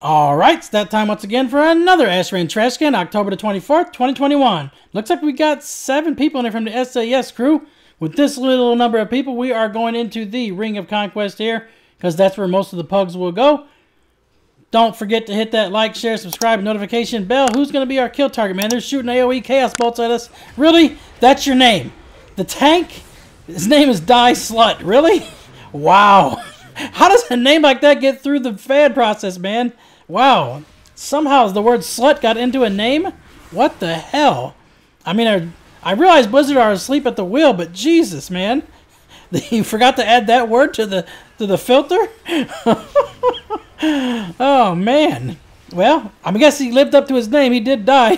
Alright, it's that time once again for another Ashran Trashcan, October the 24th, 2021. Looks like we got 7 people in here from the SAS crew. With this little number of people, we are going into the Ring of Conquest here, because that's where most of the pugs will go. Don't forget to hit that like, share, subscribe, and notification bell. Who's going to be our kill target, man? They're shooting AoE Chaos Bolts at us. Really? That's your name? The tank? His name is Die Slut. Really? Wow. How does a name like that get through the fad process, man? Wow. Somehow the word slut got into a name? What the hell? I mean, I realize Blizzard are asleep at the wheel, but Jesus, man. You forgot to add that word to the filter? Oh, man. Well, I guess he lived up to his name. He did die.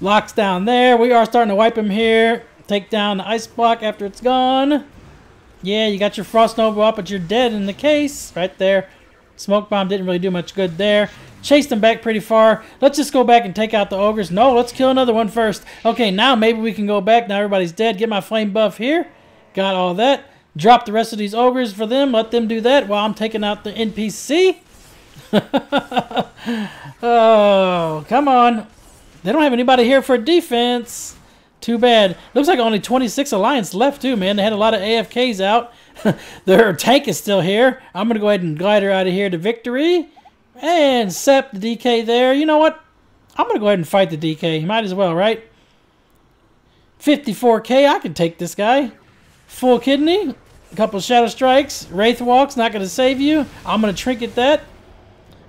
Locks down there. We are starting to wipe him here. Take down the ice block after it's gone. Yeah, you got your Frost Nova up, but you're dead in the case. Right there. Smoke Bomb didn't really do much good there. Chased them back pretty far. Let's just go back and take out the ogres. No, let's kill another one first. Okay, now maybe we can go back. Now everybody's dead. Get my Flame Buff here. Got all that. Drop the rest of these ogres for them. Let them do that while I'm taking out the NPC. Oh, come on. They don't have anybody here for defense. Too bad. Looks like only 26 Alliance left too, man. They had a lot of AFKs out. Their tank is still here. I'm going to go ahead and glide her out of here to victory. And Sep the DK there. You know what? I'm going to go ahead and fight the DK. Might as well, right? 54k. I can take this guy. Full Kidney. A couple Shadow Strikes. Wraithwalk's not going to save you. I'm going to trinket that.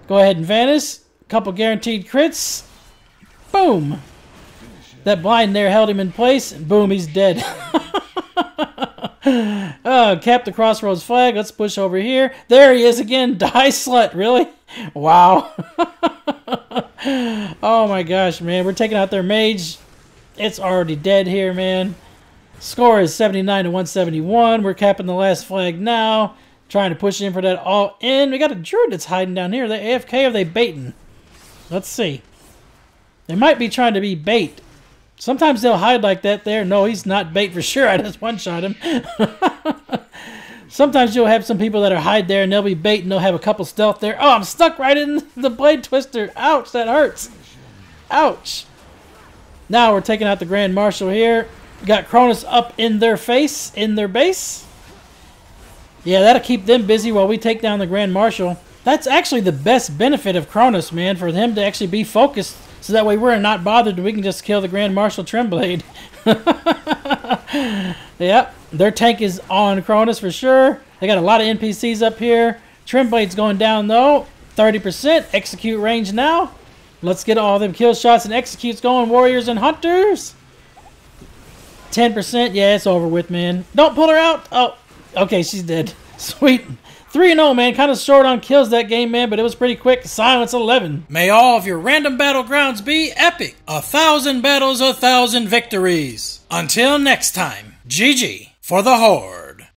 Go ahead and vanish. A couple guaranteed crits. Boom. That blind there held him in place, and boom, he's dead. Cap the Crossroads flag. Let's push over here. There he is again. Die Slut. Really? Wow. Oh my gosh, man. We're taking out their mage. It's already dead here, man. Score is 79 to 171. We're capping the last flag now. Trying to push in for that all in. We got a druid that's hiding down here. Are they AFK or are they baiting? Let's see. They might be trying to be bait. Sometimes they'll hide like that there. No, he's not bait for sure. I just one-shot him. Sometimes you'll have some people that are hide there, and they'll be bait, and they'll have a couple stealth there. Oh, I'm stuck right in the blade twister. Ouch, that hurts. Ouch. Now we're taking out the Grand Marshal here. We got Kronus up in their face, in their base. Yeah, that'll keep them busy while we take down the Grand Marshal. That's actually the best benefit of Kronus, man, for him to actually be focused. So that way we're not bothered. We can just kill the Grand Marshal Tremblade. Yep. Their tank is on Kronus for sure. They got a lot of NPCs up here. Tremblade's going down though. 30%. Execute range now. Let's get all them kill shots and executes going. Warriors and hunters. 10%. Yeah, it's over with, man. Don't pull her out. Oh, okay. She's dead. Sweet. 3-0, man. Kind of short on kills that game, man, but it was pretty quick. Silence 11. May all of your random battlegrounds be epic. 1,000 battles, 1,000 victories. Until next time, GG for the Horde.